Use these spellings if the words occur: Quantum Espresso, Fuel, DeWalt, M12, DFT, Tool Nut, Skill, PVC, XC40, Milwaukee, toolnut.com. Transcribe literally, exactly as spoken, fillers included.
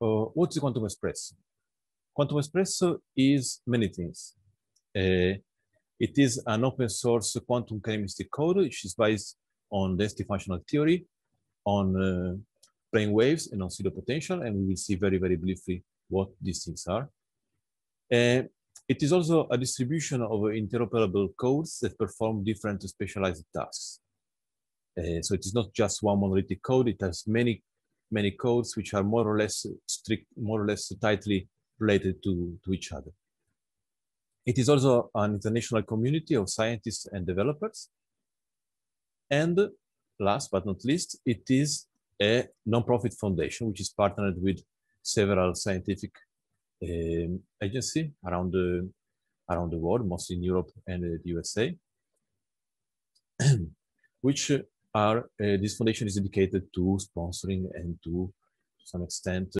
Uh, what is Quantum Espresso? Quantum Espresso is many things. Uh, it is an open source quantum chemistry code, which is based on density functional theory, on uh, plane waves, and on pseudo potential. And we will see very, very briefly what these things are. Uh, it is also a distribution of interoperable codes that perform different specialized tasks. Uh, so it is not just one monolithic code. It has many, many codes which are more or less strict, more or less tightly related to, to each other. It is also an international community of scientists and developers. And last but not least, it is a nonprofit foundation, which is partnered with several scientific um, agencies around the, around the world, mostly in Europe and uh, the U S A, which are, uh, this foundation is dedicated to sponsoring and to, to some extent,